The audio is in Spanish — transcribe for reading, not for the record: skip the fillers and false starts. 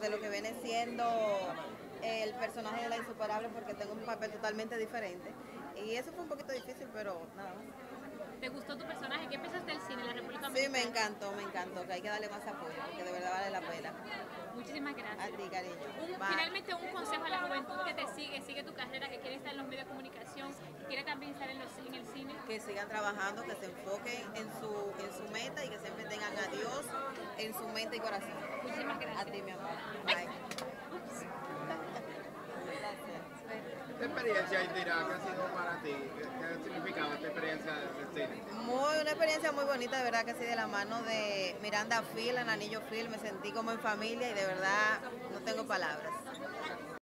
de lo que viene siendo el personaje de La Insuperable, porque tengo un papel totalmente diferente. Y eso fue un poquito difícil, pero nada más. ¿Te gustó tu personaje? ¿Qué pensaste del cine en la República Dominicana? Sí, me encantó, que hay que darle más apoyo, que de verdad vale la pena. Muchísimas gracias. A ti, cariño. Finalmente, un consejo a la juventud que te sigue tu carrera, que quiere estar en los medios de comunicación, que quiere también estar en el cine. Que sigan trabajando, que se enfoquen en su meta y que siempre tengan a Dios en su mente y corazón. Muchísimas gracias. A ti, mi amor. Bye. ¿Qué experiencia, Indira, qué ha sido para ti? ¿Qué ha significado esta experiencia del cine? Una experiencia muy bonita, de verdad que sí, de la mano de Miranda Phil, en Anillo Phil, me sentí como en familia y de verdad no tengo palabras.